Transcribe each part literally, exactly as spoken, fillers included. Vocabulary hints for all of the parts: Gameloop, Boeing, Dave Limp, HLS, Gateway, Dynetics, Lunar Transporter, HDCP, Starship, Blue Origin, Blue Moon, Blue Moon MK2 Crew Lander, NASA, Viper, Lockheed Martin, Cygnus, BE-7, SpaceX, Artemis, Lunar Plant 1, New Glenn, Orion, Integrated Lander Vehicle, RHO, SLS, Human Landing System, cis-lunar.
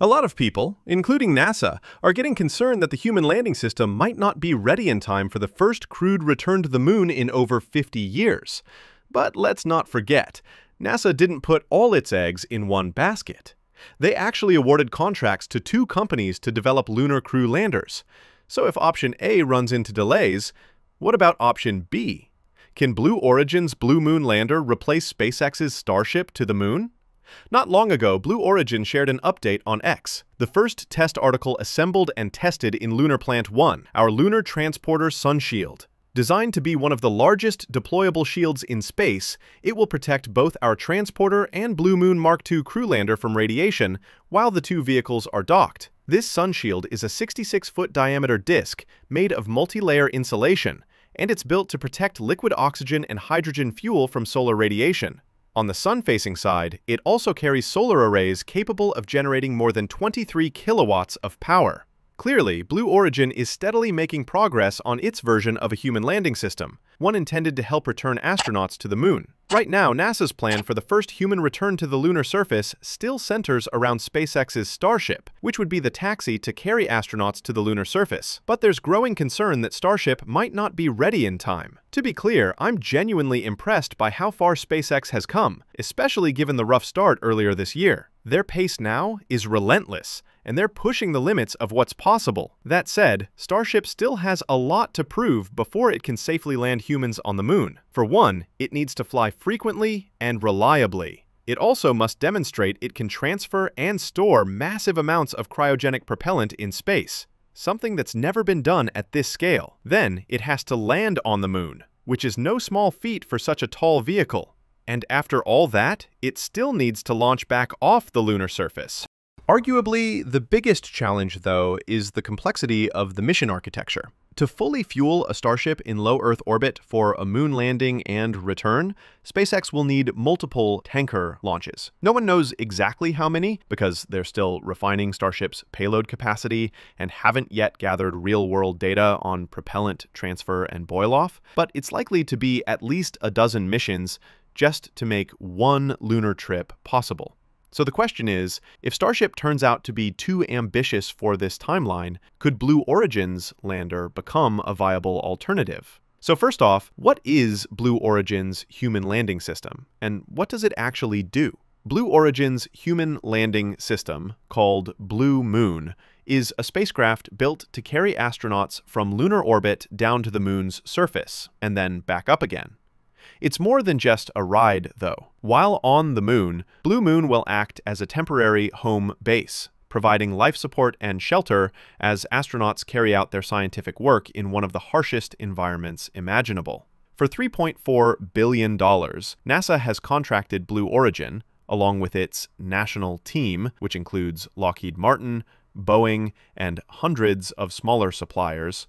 A lot of people, including NASA, are getting concerned that the human landing system might not be ready in time for the first crewed return to the moon in over fifty years. But let's not forget, NASA didn't put all its eggs in one basket. They actually awarded contracts to two companies to develop lunar crew landers. So if option A runs into delays, what about option B? Can Blue Origin's Blue Moon lander replace SpaceX's Starship to the moon? Not long ago, Blue Origin shared an update on X, the first test article assembled and tested in Lunar Plant one, our Lunar Transporter sun shield. Designed to be one of the largest deployable shields in space, it will protect both our transporter and Blue Moon Mark two crew lander from radiation while the two vehicles are docked. This sun shield is a sixty-six foot diameter disc made of multi-layer insulation, and it's built to protect liquid oxygen and hydrogen fuel from solar radiation. On the sun-facing side, it also carries solar arrays capable of generating more than twenty-three kilowatts of power. Clearly, Blue Origin is steadily making progress on its version of a human landing system, one intended to help return astronauts to the moon. Right now, NASA's plan for the first human return to the lunar surface still centers around SpaceX's Starship, which would be the taxi to carry astronauts to the lunar surface. But there's growing concern that Starship might not be ready in time. To be clear, I'm genuinely impressed by how far SpaceX has come, especially given the rough start earlier this year. Their pace now is relentless, and they're pushing the limits of what's possible. That said, Starship still has a lot to prove before it can safely land humans on the moon. For one, it needs to fly frequently and reliably. It also must demonstrate it can transfer and store massive amounts of cryogenic propellant in space, something that's never been done at this scale. Then, it has to land on the moon, which is no small feat for such a tall vehicle. And after all that, it still needs to launch back off the lunar surface. Arguably, the biggest challenge, though, is the complexity of the mission architecture. To fully fuel a Starship in low Earth orbit for a moon landing and return, SpaceX will need multiple tanker launches. No one knows exactly how many, because they're still refining Starship's payload capacity and haven't yet gathered real-world data on propellant transfer and boil-off, but it's likely to be at least a dozen missions just to make one lunar trip possible. So the question is, if Starship turns out to be too ambitious for this timeline, could Blue Origin's lander become a viable alternative? So first off, what is Blue Origin's human landing system, and what does it actually do? Blue Origin's human landing system, called Blue Moon, is a spacecraft built to carry astronauts from lunar orbit down to the moon's surface, and then back up again. It's more than just a ride, though. While on the moon, Blue Moon will act as a temporary home base, providing life support and shelter as astronauts carry out their scientific work in one of the harshest environments imaginable. For three point four billion dollars, NASA has contracted Blue Origin, along with its national team, which includes Lockheed Martin, Boeing, and hundreds of smaller suppliers,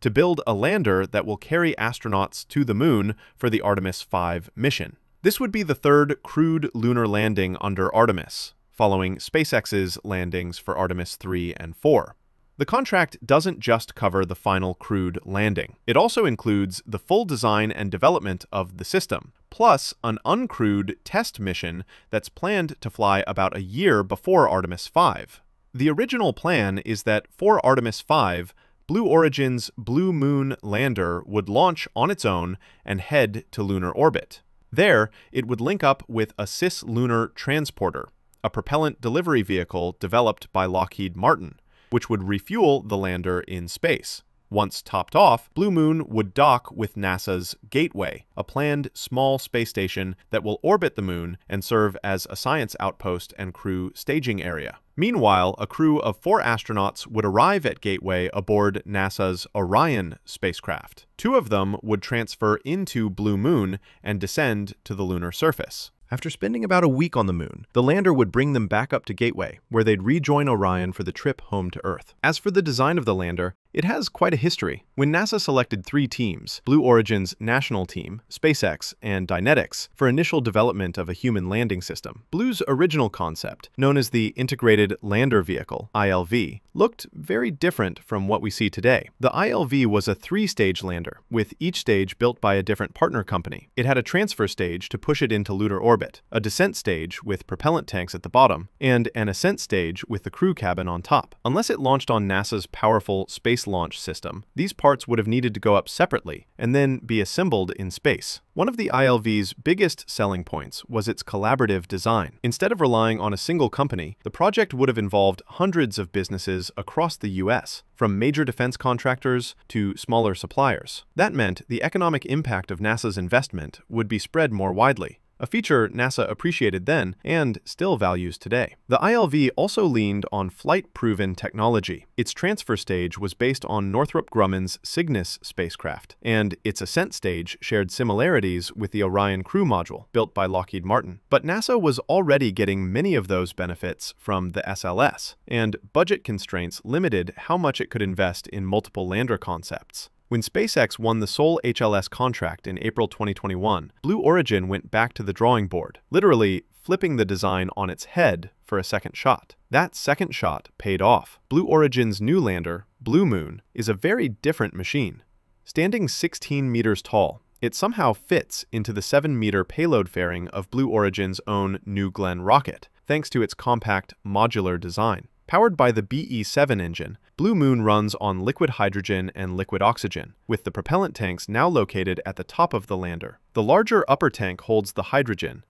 to build a lander that will carry astronauts to the moon for the Artemis five mission. This would be the third crewed lunar landing under Artemis, following SpaceX's landings for Artemis three and four. The contract doesn't just cover the final crewed landing. It also includes the full design and development of the system, plus an uncrewed test mission that's planned to fly about a year before Artemis five. The original plan is that for Artemis five, Blue Origin's Blue Moon lander would launch on its own and head to lunar orbit. There, it would link up with a cis-lunar transporter, a propellant delivery vehicle developed by Lockheed Martin, which would refuel the lander in space. Once topped off, Blue Moon would dock with NASA's Gateway, a planned small space station that will orbit the moon and serve as a science outpost and crew staging area. Meanwhile, a crew of four astronauts would arrive at Gateway aboard NASA's Orion spacecraft. Two of them would transfer into Blue Moon and descend to the lunar surface. After spending about a week on the moon, the lander would bring them back up to Gateway, where they'd rejoin Orion for the trip home to Earth. As for the design of the lander, It has quite a history. When NASA selected three teams, Blue Origin's national team, SpaceX, and Dynetics, for initial development of a human landing system, Blue's original concept, known as the Integrated Lander Vehicle, I L V, looked very different from what we see today. The I L V was a three-stage lander, with each stage built by a different partner company. It had a transfer stage to push it into lunar orbit, a descent stage with propellant tanks at the bottom, and an ascent stage with the crew cabin on top. Unless it launched on NASA's powerful Space Launch System, these parts would have needed to go up separately and then be assembled in space. One of the I L V's biggest selling points was its collaborative design. Instead of relying on a single company, the project would have involved hundreds of businesses across the U S, from major defense contractors to smaller suppliers. That meant the economic impact of NASA's investment would be spread more widely, a feature NASA appreciated then and still values today. The I L V also leaned on flight-proven technology. Its transfer stage was based on Northrop Grumman's Cygnus spacecraft, and its ascent stage shared similarities with the Orion crew module, built by Lockheed Martin. But NASA was already getting many of those benefits from the S L S, and budget constraints limited how much it could invest in multiple lander concepts. When SpaceX won the sole H L S contract in April twenty twenty-one, Blue Origin went back to the drawing board, literally flipping the design on its head for a second shot. That second shot paid off. Blue Origin's new lander, Blue Moon, is a very different machine. Standing sixteen meters tall, it somehow fits into the seven meter payload fairing of Blue Origin's own New Glenn rocket, thanks to its compact, modular design. Powered by the B E seven engine, Blue Moon runs on liquid hydrogen and liquid oxygen, with the propellant tanks now located at the top of the lander. The larger upper tank holds the hydrogen.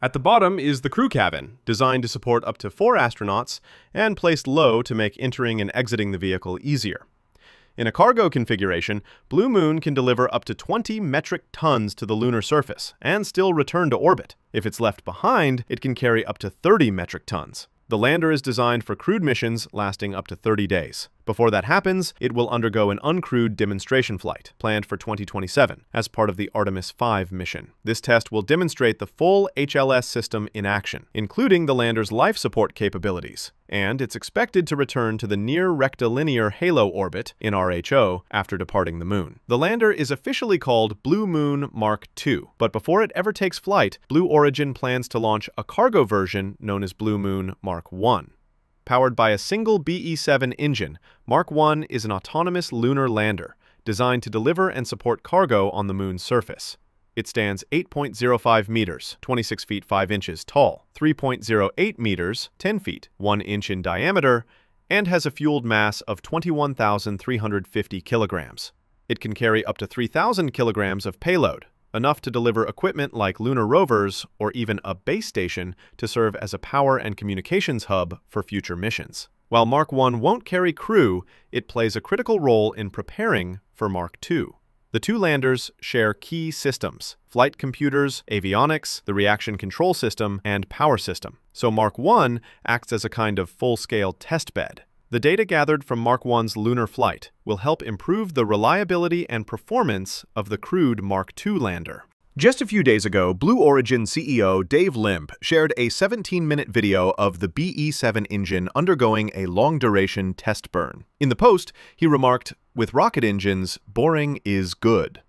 At the bottom is the crew cabin, designed to support up to four astronauts and placed low to make entering and exiting the vehicle easier. In a cargo configuration, Blue Moon can deliver up to twenty metric tons to the lunar surface and still return to orbit. If it's left behind, it can carry up to thirty metric tons. The lander is designed for crewed missions lasting up to thirty days. Before that happens, it will undergo an uncrewed demonstration flight, planned for twenty twenty-seven, as part of the Artemis five mission. This test will demonstrate the full H L S system in action, including the lander's life support capabilities, and it's expected to return to the near rectilinear halo orbit, in R H O, after departing the moon. The lander is officially called Blue Moon Mark two, but before it ever takes flight, Blue Origin plans to launch a cargo version known as Blue Moon Mark one. Powered by a single B E seven engine, Mark one is an autonomous lunar lander designed to deliver and support cargo on the moon's surface. It stands eight point zero five meters, twenty-six feet five inches tall, three point zero eight meters, ten feet, one inch in diameter, and has a fueled mass of twenty-one thousand three hundred fifty kilograms. It can carry up to three thousand kilograms of payload, enough to deliver equipment like lunar rovers or even a base station to serve as a power and communications hub for future missions. While Mark one won't carry crew, it plays a critical role in preparing for Mark two. The two landers share key systems: flight computers, avionics, the reaction control system, and power system. So Mark one acts as a kind of full-scale testbed. The data gathered from Mark one's lunar flight will help improve the reliability and performance of the crewed Mark two lander. Just a few days ago, Blue Origin C E O Dave Limp shared a seventeen minute video of the B E seven engine undergoing a long-duration test burn. In the post, he remarked, "With rocket engines, boring is good."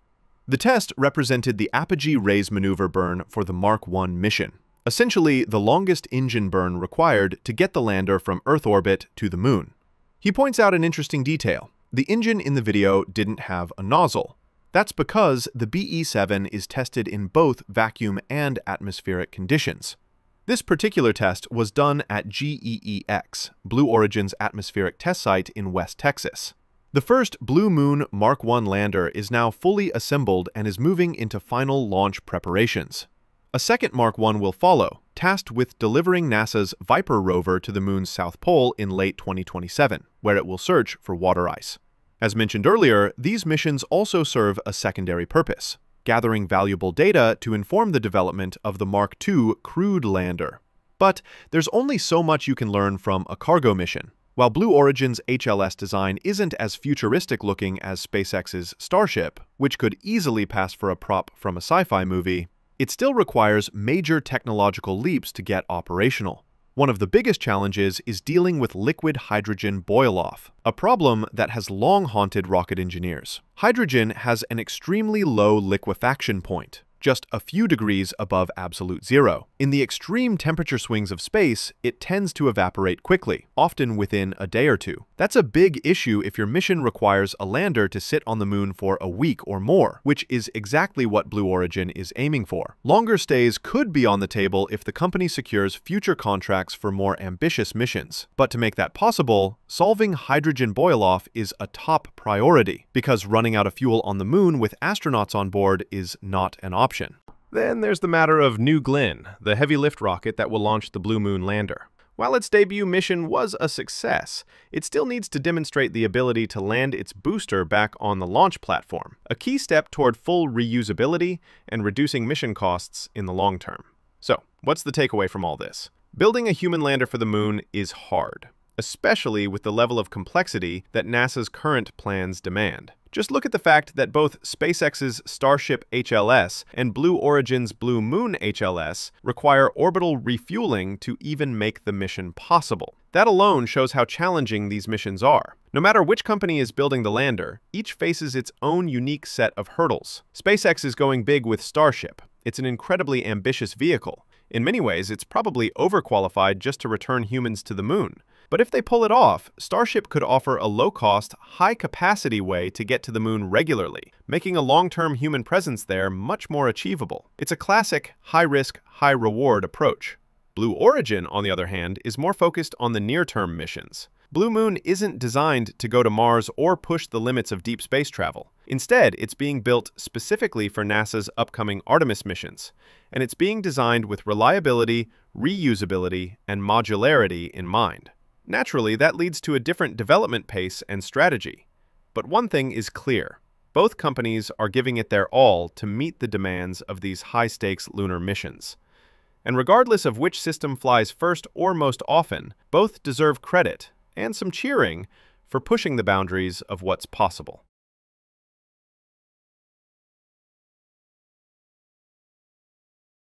The test represented the apogee raise maneuver burn for the Mark one mission, essentially the longest engine burn required to get the lander from Earth orbit to the moon. He points out an interesting detail. The engine in the video didn't have a nozzle. That's because the B E seven is tested in both vacuum and atmospheric conditions. This particular test was done at G E E X, Blue Origin's atmospheric test site in West Texas. The first Blue Moon Mark one lander is now fully assembled and is moving into final launch preparations. A second Mark one will follow, tasked with delivering NASA's Viper rover to the moon's south pole in late twenty twenty-seven, where it will search for water ice. As mentioned earlier, these missions also serve a secondary purpose, gathering valuable data to inform the development of the Mark two crewed lander. But there's only so much you can learn from a cargo mission. While Blue Origin's H L S design isn't as futuristic-looking as SpaceX's Starship, which could easily pass for a prop from a sci-fi movie, it still requires major technological leaps to get operational. One of the biggest challenges is dealing with liquid hydrogen boil-off, a problem that has long haunted rocket engineers. Hydrogen has an extremely low liquefaction point, just a few degrees above absolute zero. In the extreme temperature swings of space, it tends to evaporate quickly, often within a day or two. That's a big issue if your mission requires a lander to sit on the moon for a week or more, which is exactly what Blue Origin is aiming for. Longer stays could be on the table if the company secures future contracts for more ambitious missions. But to make that possible, solving hydrogen boil-off is a top priority, because running out of fuel on the moon with astronauts on board is not an option. Then there's the matter of New Glenn, the heavy lift rocket that will launch the Blue Moon lander. While its debut mission was a success, it still needs to demonstrate the ability to land its booster back on the launch platform, a key step toward full reusability and reducing mission costs in the long term. So, what's the takeaway from all this? Building a human lander for the moon is hard, especially with the level of complexity that NASA's current plans demand. Just look at the fact that both SpaceX's Starship H L S and Blue Origin's Blue Moon H L S require orbital refueling to even make the mission possible. That alone shows how challenging these missions are. No matter which company is building the lander, each faces its own unique set of hurdles. SpaceX is going big with Starship. It's an incredibly ambitious vehicle. In many ways, it's probably overqualified just to return humans to the moon. But if they pull it off, Starship could offer a low-cost, high-capacity way to get to the moon regularly, making a long-term human presence there much more achievable. It's a classic high-risk, high-reward approach. Blue Origin, on the other hand, is more focused on the near-term missions. Blue Moon isn't designed to go to Mars or push the limits of deep space travel. Instead, it's being built specifically for NASA's upcoming Artemis missions, and it's being designed with reliability, reusability, and modularity in mind. Naturally, that leads to a different development pace and strategy. But one thing is clear. Both companies are giving it their all to meet the demands of these high-stakes lunar missions. And regardless of which system flies first or most often, both deserve credit, and some cheering, for pushing the boundaries of what's possible.